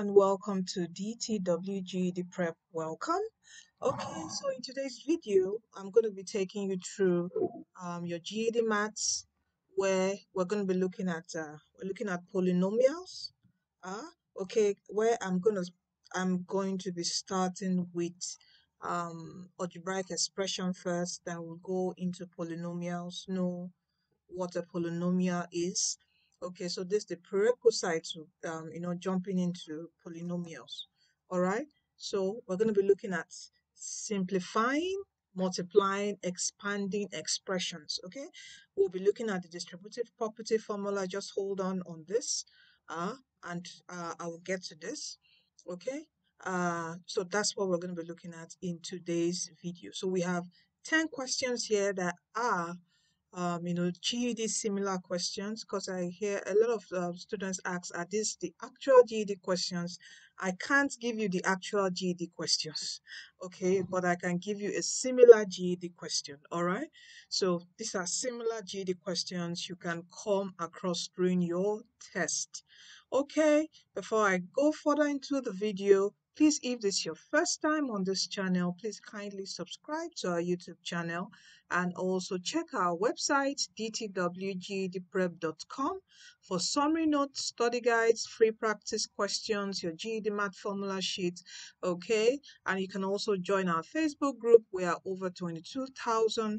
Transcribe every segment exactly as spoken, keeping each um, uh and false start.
and welcome to D T W G E D Prep. Welcome. Okay, so in today's video, I'm going to be taking you through um, your G E D maths, where we're going to be looking at uh, we're looking at polynomials. Uh, okay, where I'm going to I'm going to be starting with um, algebraic expression first, then we'll go into polynomials. Know what a polynomial is. Okay, so this is the prerequisite to, um, you know, jumping into polynomials. All right, so we're going to be looking at simplifying, multiplying, expanding expressions. Okay, we'll be looking at the distributive property formula. Just hold on on this, uh, and uh, I will get to this. Okay, uh, so that's what we're going to be looking at in today's video. So we have ten questions here that are Um, you know, G E D similar questions, because I hear a lot of uh, students ask, are these the actual G E D questions? I can't give you the actual G E D questions, okay, but I can give you a similar G E D question, all right? So these are similar G E D questions you can come across during your test. Okay, before I go further into the video, please, if this is your first time on this channel, please kindly subscribe to our YouTube channel and also check our website, d t w g e d prep dot com, for summary notes, study guides, free practice questions, your G E D math formula sheet, okay? And you can also join our Facebook group. We are over twenty-two thousand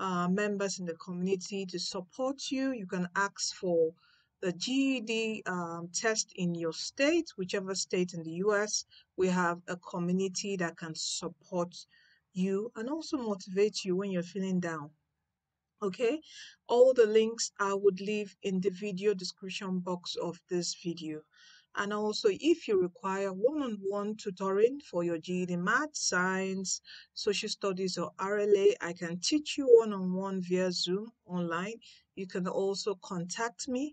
uh, members in the community to support you. You can ask for the G E D um, test in your state, whichever state in the U S, we have a community that can support you and also motivate you when you're feeling down. Okay, all the links I would leave in the video description box of this video. And also, if you require one-on-one tutoring for your G E D math, science, social studies, or R L A, I can teach you one-on-one via Zoom online. You can also contact me,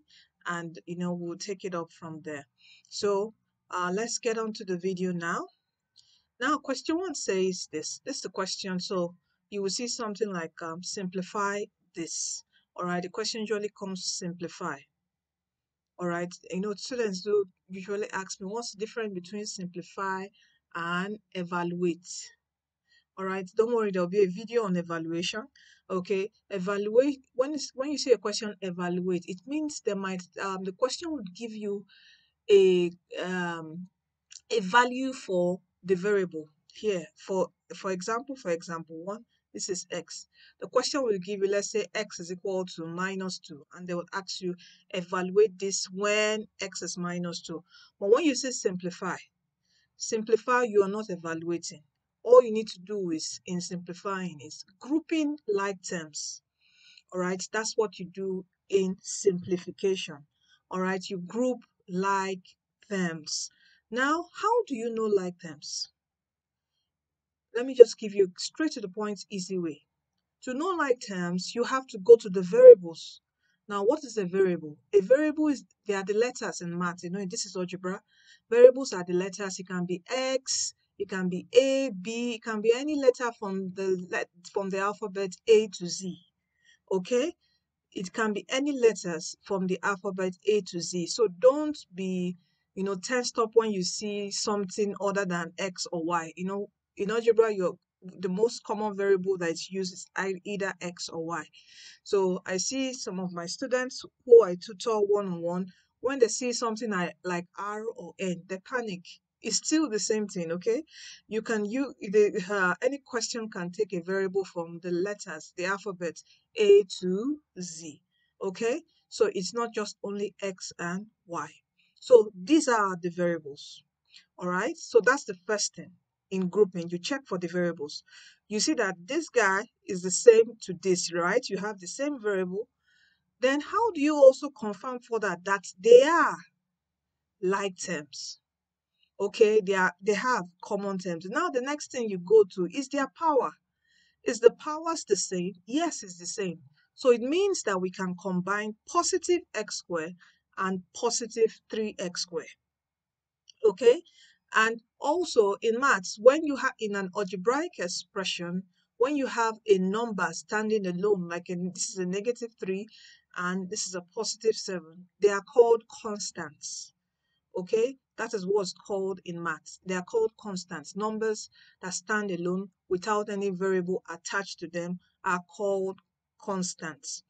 and you know, we'll take it up from there. So uh, let's get on to the video now. Now, question one says this. This is the question. So you will see something like um, simplify this. All right, the question usually comes simplify. All right, you know, students do usually ask me, what's the difference between simplify and evaluate? All right, don't worry, there'll be a video on evaluation. Okay, evaluate, when, when you see a question, evaluate, it means there might, um, the question would give you a, um, a value for the variable here. For, for example, for example, one, this is x. The question will give you, let's say x is equal to minus two, and they will ask you, evaluate this when x is minus two. But when you say simplify, simplify, you are not evaluating. All you need to do is, in simplifying, is grouping like terms. All right, that's what you do in simplification. All right, you group like terms. Now, how do you know like terms? Let me just give you straight to the point, easy way. To know like terms, you have to go to the variables. Now, what is a variable? A variable is, they are the letters in math. You know, this is algebra. Variables are the letters. It can be x. It can be A, B, it can be any letter from the from the alphabet A to Z, okay? It can be any letters from the alphabet A to Z. So don't be, you know, tensed up when you see something other than X or Y. You know, in algebra, you're, the most common variable that's used is either X or Y. So I see some of my students who I tutor one-on-one, when they see something like R or N, they panic. It's still the same thing, okay? You can use the, uh, any question can take a variable from the letters, the alphabet A to Z, okay? So it's not just only X and Y. So these are the variables, all right? So that's the first thing in grouping. You check for the variables. You see that this guy is the same to this, right? You have the same variable. Then how do you also confirm for that that they are like terms? Okay, they are they have common terms. Now the next thing you go to is their power. Is the power the same? Yes, it's the same. So it means that we can combine positive x squared and positive three x squared. Okay, and also in maths, when you have in an algebraic expression, when you have a number standing alone, like in, this is a negative three and this is a positive seven, they are called constants. Okay, that is what's called in maths. They are called constants. Numbers that stand alone without any variable attached to them are called constants.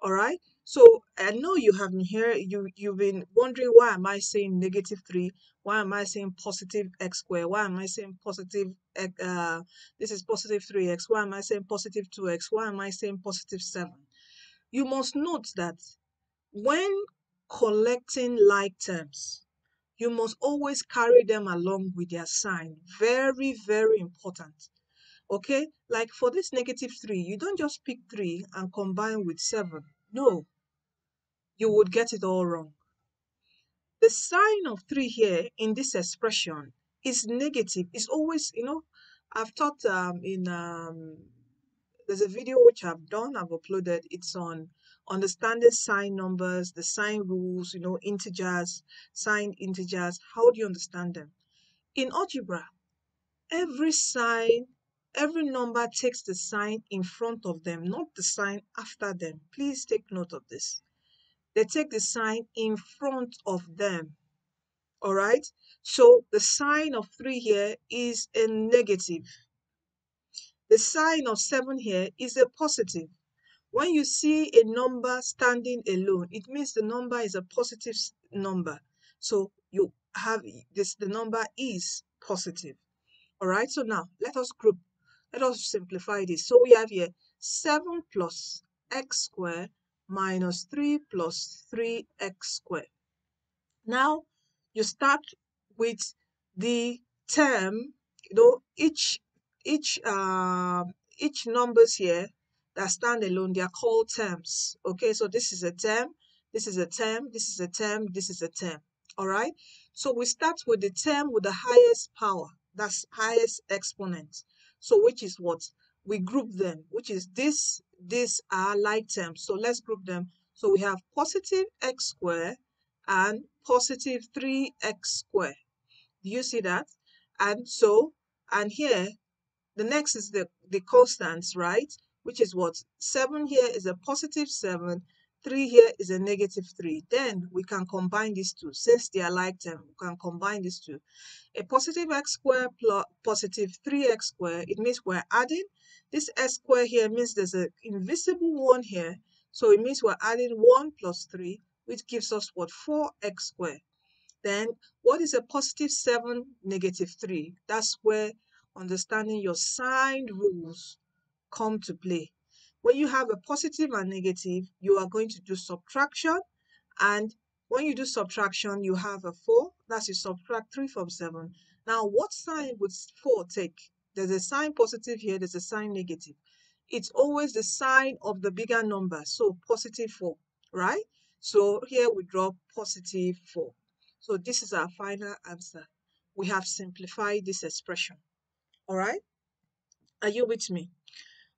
All right. So I know you have been here. You you've been wondering, why am I saying negative three? Why am I saying positive x squared? Why am I saying positive? Uh, this is positive three x. Why am I saying positive two x? Why am I saying positive seven? You must note that when collecting like terms, you must always carry them along with their sign. Very, very important. Okay, like for this negative three, you don't just pick three and combine with seven. No, you would get it all wrong. The sign of three here in this expression is negative. It's always, you know, I've taught um, in, um, there's a video which I've done, I've uploaded. It's on understanding sign numbers, the sign rules, you know, integers, signed integers. How do you understand them? In algebra, every sign, every number takes the sign in front of them, not the sign after them. Please take note of this. They take the sign in front of them. All right? So the sign of three here is a negative. The sign of seven here is a positive. When you see a number standing alone, it means the number is a positive number. So you have this, the number is positive. All right? So now let us group. Let us simplify this. So we have here seven plus x squared minus three plus three x squared. Now you start with the term, you know, each each uh, each numbers here that stand alone, they are called terms. Okay, so this is a term, this is a term, this is a term, this is a term. All right. So we start with the term with the highest power, that's highest exponent. So which is what? We group them, which is this, these are like terms. So let's group them. So we have positive x squared and positive three x squared. Do you see that? And so, and here, the next is the, the constants, right? Which is what? seven here is a positive seven, three here is a negative three. Then we can combine these two. Since they are like terms, we can combine these two. A positive x squared plus positive three x squared, it means we're adding. This x squared here means there's an invisible one here. So it means we're adding one plus three, which gives us what? four x squared. Then what is a positive seven, negative three? That's where understanding your signed rules come to play. When you have a positive and negative, you are going to do subtraction. And when you do subtraction, you have a four. That's you subtract three from seven. Now, what sign would four take? There's a sign positive here. There's a sign negative. It's always the sign of the bigger number. So positive four, right? So here we draw positive four. So this is our final answer. We have simplified this expression. All right? Are you with me?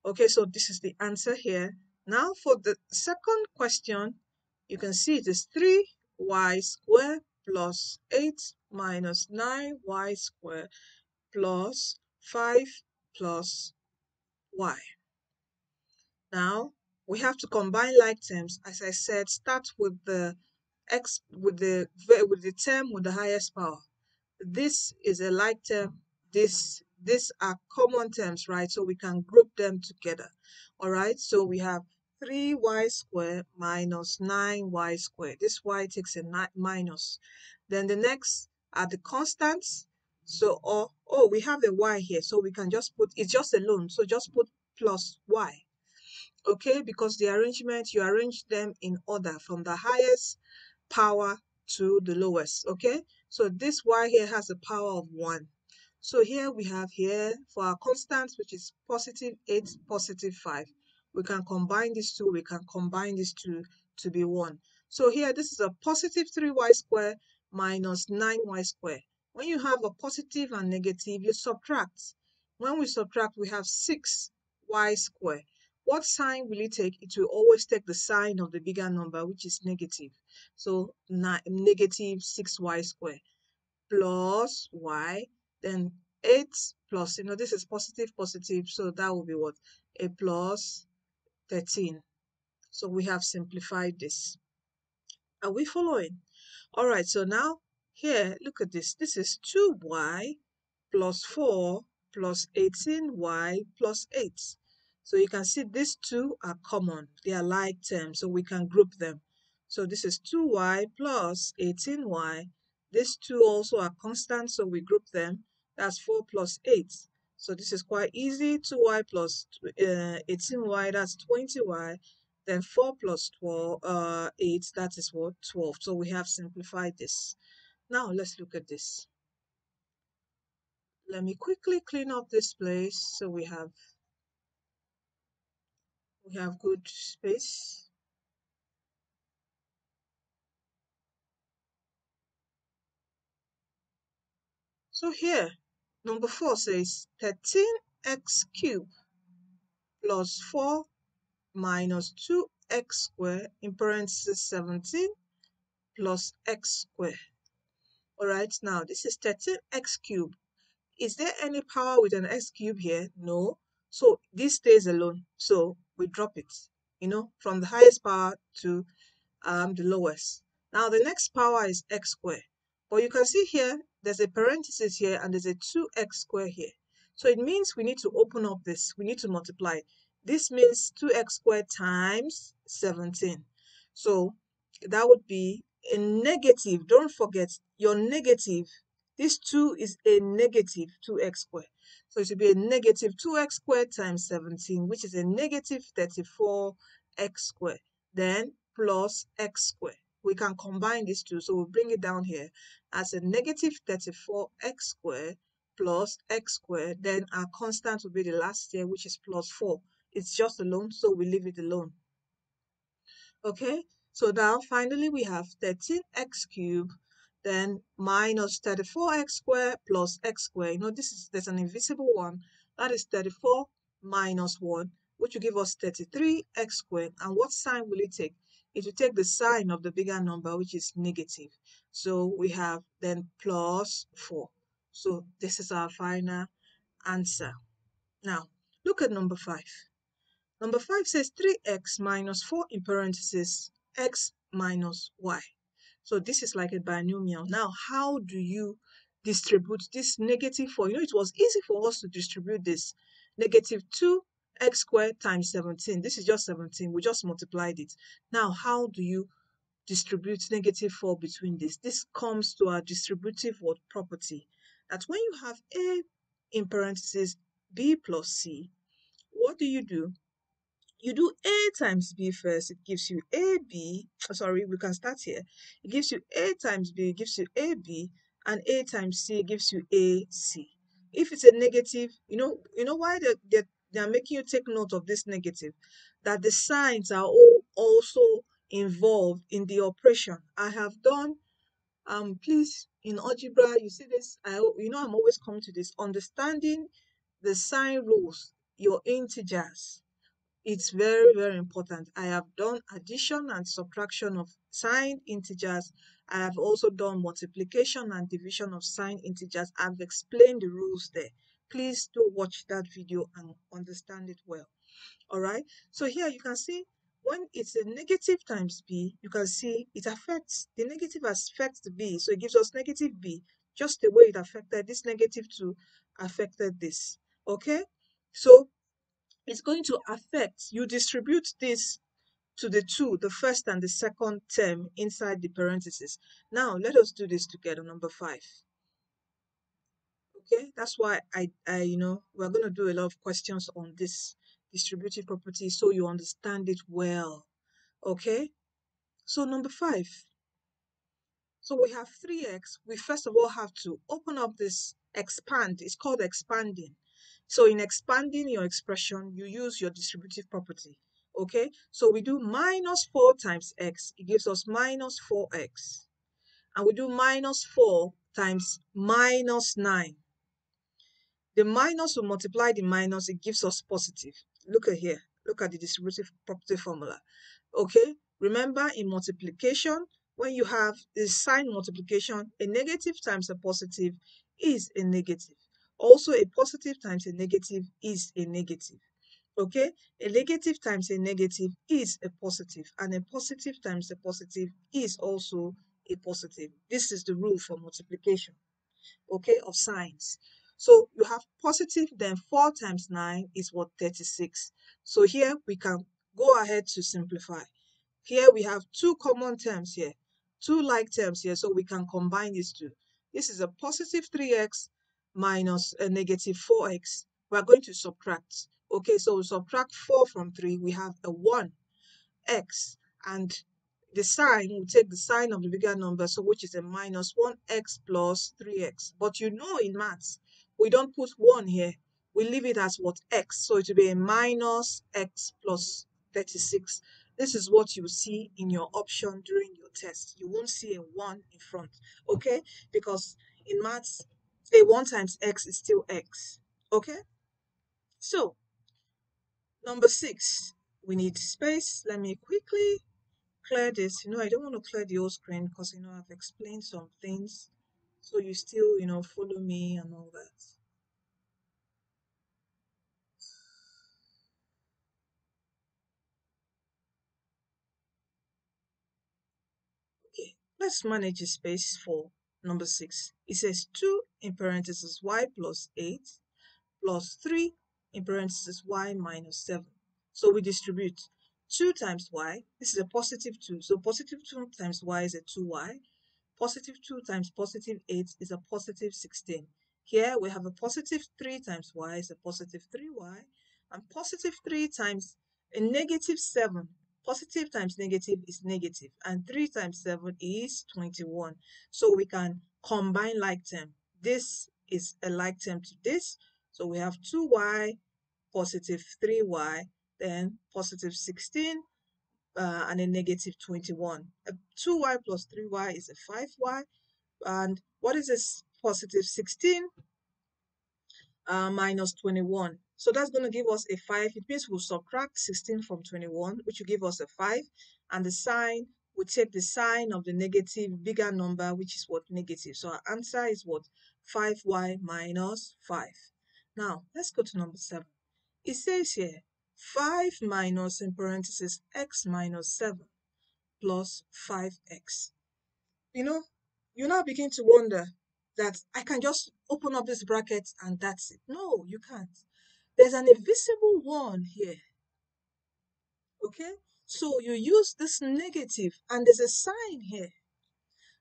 Okay, so this is the answer here. Now for the second question, you can see it is three y squared plus eight minus nine y squared plus five plus y. Now we have to combine like terms. As I said, start with the x with the with the term with the highest power. This is a like term. This These are common terms, right? So we can group them together. All right. So we have three y squared minus nine y squared. This y takes a minus. Then the next are the constants. So, or, oh, we have a y here. So we can just put, it's just alone. So just put plus y. Okay. Because the arrangement, you arrange them in order from the highest power to the lowest. Okay. So this y here has a power of one. So here we have here for our constants, which is positive eight, positive five. We can combine these two. We can combine these two to be one. So here, this is a positive three y squared minus nine y squared. When you have a positive and negative, you subtract. When we subtract, we have six y squared. What sign will it take? It will always take the sign of the bigger number, which is negative. So negative six y squared plus y. Then eight plus, you know, this is positive, positive. So that will be what? A plus thirteen. So we have simplified this. Are we following? All right. So now Here, look at this. This is two y plus four plus eighteen y plus eight. So you can see these two are common. They are like terms, so we can group them. So this is two y plus eighteen y. These two also are constant, so we group them. That's four plus eight. So this is quite easy. two y plus uh, eighteen y, that's twenty y. Then four plus twelve, uh, eight, that is what? twelve. So we have simplified this. Now let's look at this. Let me quickly clean up this place so we have we have good space. So here, number four says thirteen x cubed plus four minus two x squared in parentheses seventeen plus x squared. All right, now this is thirteen x cubed. Is there any power with an x cube here? No. So this stays alone. So we drop it, you know, from the highest power to um, the lowest. Now the next power is x squared. But you can see here, there's a parenthesis here and there's a two x squared here. So it means we need to open up this. We need to multiply. This means two x squared times seventeen. So that would be a negative. Don't forget your negative. This two is a negative two x squared. So it should be a negative two x squared times seventeen, which is a negative thirty-four x squared. Then plus x squared. We can combine these two. So we'll bring it down here as a negative thirty-four x squared plus x squared. Then our constant will be the last here, which is plus four. It's just alone, so we leave it alone. Okay. So now finally we have thirteen x cubed, then minus thirty-four x squared plus x squared. You know, this is there's an invisible one. That is thirty-four minus one, which will give us thirty-three x squared. And what sign will it take? It will take the sign of the bigger number, which is negative. So we have then plus four. So this is our final answer. Now, look at number five. Number five says three x minus four in parentheses x minus y. So this is like a binomial. Now, how do you distribute this negative four? You know, it was easy for us to distribute this. Negative two x squared times seventeen. This is just seventeen. We just multiplied it. Now, how do you distribute negative four between this? This comes to our distributive what property. That when you have A in parentheses B plus C, what do you do? You do A times B first. It gives you A B. Sorry, we can start here. It gives you A times B. It gives you A B. And A times C gives you A C. If it's a negative, you know you know why they're, they're, they're making you take note of this negative? That the signs are all also involved in the operation. I have done, um, please, in algebra, you see this. I, you know I'm always coming to this. Understanding the sign rules, your integers. It's very, very important. I have done addition and subtraction of signed integers. I have also done multiplication and division of signed integers. I've explained the rules there. Please do watch that video and understand it well. All right. So here you can see when it's a negative times B, you can see it affects, the negative affects the B. So it gives us negative B. Just the way it affected this negative two affected this. Okay. So it's going to affect, you distribute this to the two, the first and the second term inside the parentheses. Now, let us do this together, number five. Okay, that's why I, I you know, we're going to do a lot of questions on this distributive property so you understand it well. Okay, so number five. So we have three x. We first of all have to open up this expand. It's called expanding. So in expanding your expression, you use your distributive property, okay? So we do minus four times x. It gives us minus four x. And we do minus four times minus nine. The minus will multiply the minus. It gives us positive. Look at here. Look at the distributive property formula, okay? Remember, in multiplication, when you have the sign multiplication, a negative times a positive is a negative. Also, a positive times a negative is a negative, okay? A negative times a negative is a positive, and a positive times a positive is also a positive. This is the rule for multiplication, okay, of signs. So you have positive, then four times nine is what, thirty-six. So here we can go ahead to simplify. Here we have two common terms here, two like terms here, so we can combine these two. This is a positive three x minus a negative four x. We're going to subtract. Okay, so we subtract four from three. We have a one x. And the sign, we take the sign of the bigger number, so which is a minus one x plus three x. But you know in maths, we don't put one here. We leave it as what, x. So it will be a minus x plus thirty-six. This is what you see in your option during your test. You won't see a one in front, okay? Because in maths, a one times x is still x, okay? So, number six, we need space. Let me quickly clear this. You know, I don't want to clear the whole screen because, you know, I've explained some things. So you still, you know, follow me and all that. Let's manage the space for number six. It says two in parentheses y plus eight plus three in parentheses y minus seven. So we distribute two times y. This is a positive two. So positive two times y is a two y. Positive two times positive eight is a positive sixteen. Here we have a positive three times y is a positive three y. And positive three times a negative seven. Positive times negative is negative, and three times seven is twenty-one. So we can combine like term. This is a like term to this. So we have two y, positive three y, then positive sixteen, uh, and a negative twenty-one. Uh, two y plus three y is a five y. And what is this positive sixteen uh, minus twenty-one? So that's going to give us a five. It means we'll subtract sixteen from twenty-one, which will give us a five. And the sign, we take the sign of the negative bigger number, which is what, negative. So our answer is what, five y minus five. Now, let's go to number seven. It says here, five minus, in parentheses, x minus seven plus five x. You know, you now begin to wonder that I can just open up this bracket and that's it. No, you can't. There's an invisible one here, okay? So you use this negative, and there's a sign here.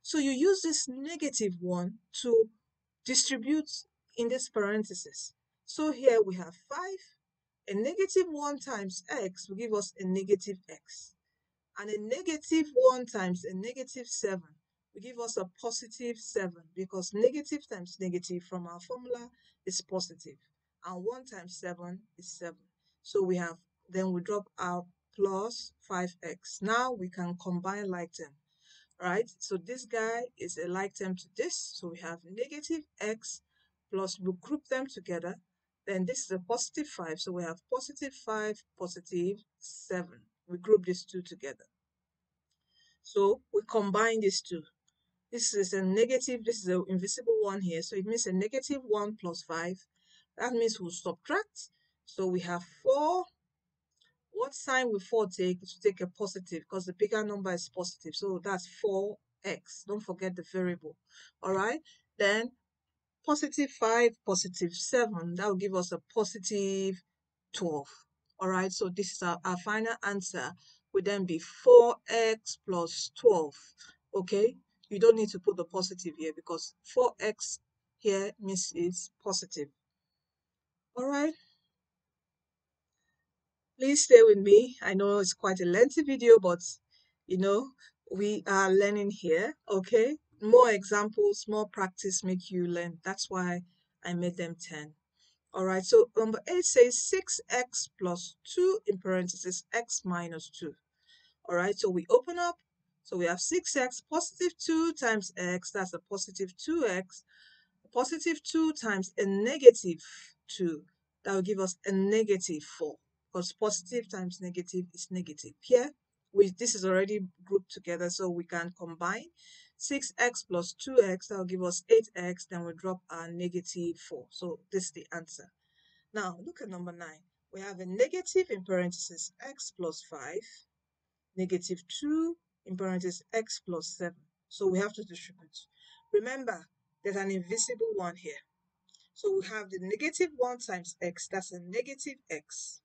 So you use this negative one to distribute in this parenthesis. So here we have five, a negative one times x will give us a negative x. And a negative one times a negative seven will give us a positive seven, because negative times negative from our formula is positive. And one times seven is seven. So we have, then we drop our plus five x. Now we can combine like term, right? So this guy is a like term to this. So we have negative x plus, we'll group them together. Then this is a positive five. So we have positive five, positive seven. We group these two together. So we combine these two. This is a negative, this is an invisible one here. So it means a negative one plus five. That means we'll subtract. So we have four. What sign will four take? It will take a positive because the bigger number is positive. So that's four x. Don't forget the variable. All right. Then positive five, positive seven. That will give us a positive twelve. All right. So this is our, our final answer. Would then be four x plus twelve. Okay. You don't need to put the positive here because four x here means it's positive. All right, please stay with me. I know it's quite a lengthy video, but, you know, we are learning here, okay? More examples, more practice make you learn. That's why I made them ten. All right, so number eight says six x plus two in parentheses, x minus two. All right, so we open up. So we have six x, positive two times x, that's a positive two x. Positive two times a negative two, that will give us a negative four, because positive times negative is negative. Here, we, this is already grouped together, so we can combine six x plus two x, that will give us eight x, then we drop our negative four. So this is the answer. Now, look at number nine. We have a negative in parentheses x plus five, negative two in parentheses x plus seven. So we have to distribute. Remember, there's an invisible one here. So we have the negative one times x, that's a negative x.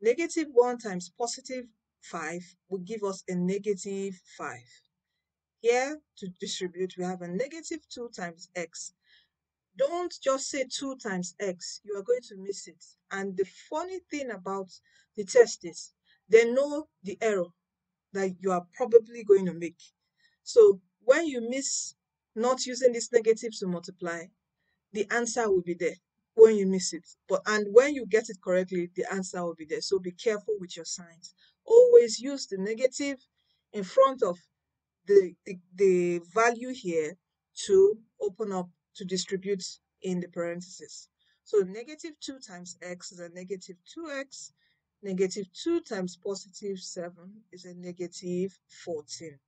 Negative one times positive five will give us a negative five. Here, to distribute, we have a negative two times x. Don't just say two times x, you are going to miss it. And the funny thing about the test is, they know the error that you are probably going to make. So when you miss not using this negative to multiply, the answer will be there when you miss it. But and when you get it correctly, the answer will be there. So be careful with your signs. Always use the negative in front of the, the, the value here to open up, to distribute in the parentheses. So negative two times x is a negative two x. Negative two times positive seven is a negative fourteen.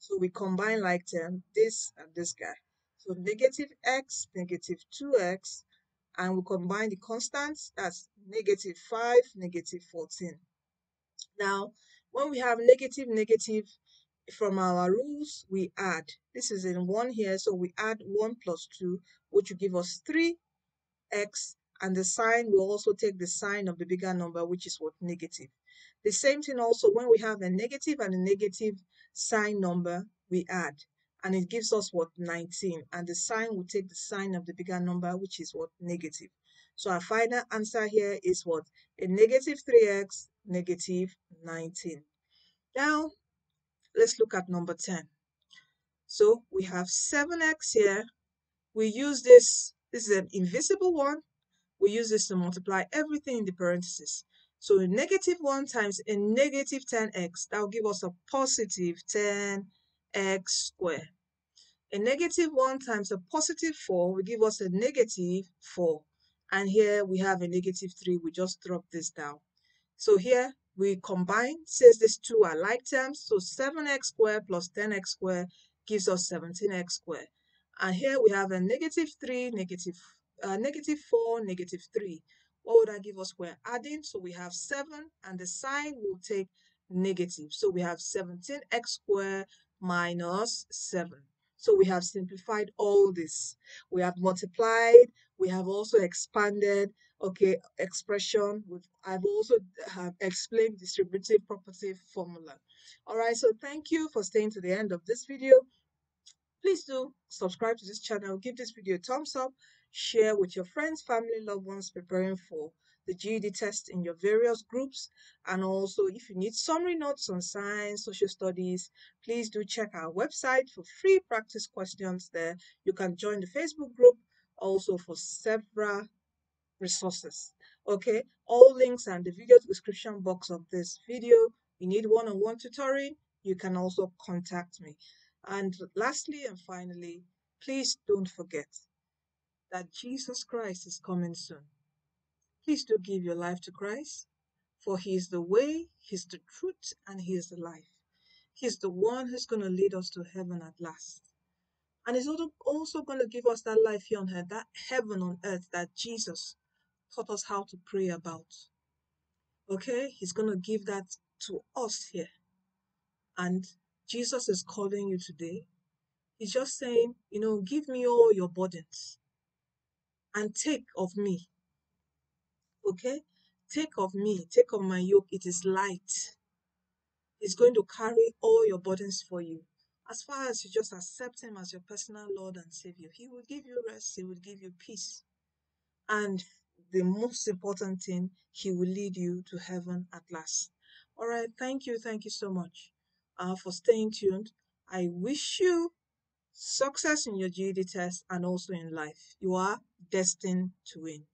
So we combine like term, this and this guy. So negative x, negative two x, and we combine the constants, that's negative five, negative fourteen. Now, when we have negative, negative, from our rules, we add. This is in one here, so we add one plus two, which will give us three x, and the sign will also take the sign of the bigger number, which is what? Negative. The same thing also, when we have a negative and a negative sign number, we add, and it gives us what? nineteen, and the sign will take the sign of the bigger number, which is what? Negative. So our final answer here is what? A negative three x, negative nineteen. Now, let's look at number ten. So we have seven x here. We use this, this is an invisible one. We use this to multiply everything in the parentheses. So a negative one times a negative ten x, that will give us a positive ten x squared. A negative one times a positive four will give us a negative four. And here we have a negative three. We just drop this down. So here we combine, since these two are like terms, so seven x squared plus ten x squared gives us seventeen x squared. And here we have a negative three, negative four. Uh, negative four, negative three. What would that give us? We're adding, so we have seven, and the sign will take negative. So we have seventeen x squared minus seven. So we have simplified all this. We have multiplied. We have also expanded. Okay, expression. We've, I've also have explained distributive property formula. All right, so thank you for staying to the end of this video. Please do subscribe to this channel. Give this video a thumbs up. Share with your friends, family, loved ones preparing for the G E D test in your various groups. And also, if you need summary notes on science, social studies, please do check our website for free practice questions there. You can join the Facebook group also for several resources. Okay, all links are in the video description box of this video. You need one-on-one tutoring, you can also contact me. And lastly and finally, please don't forget that Jesus Christ is coming soon. Please do give your life to Christ, for he is the way, he is the truth, and he is the life. He is the one who's going to lead us to heaven at last. And he's also going to give us that life here on earth, that heaven on earth that Jesus taught us how to pray about. Okay, he's going to give that to us here. And Jesus is calling you today. He's just saying, you know, give me all your burdens. And take of me, okay? Take of me, take of my yoke. It is light. It's going to carry all your burdens for you. As far as you just accept him as your personal Lord and Savior, he will give you rest. He will give you peace. And the most important thing, he will lead you to heaven at last. All right, thank you. Thank you so much uh, for staying tuned. I wish you success in your G E D test and also in life. You are destined to win.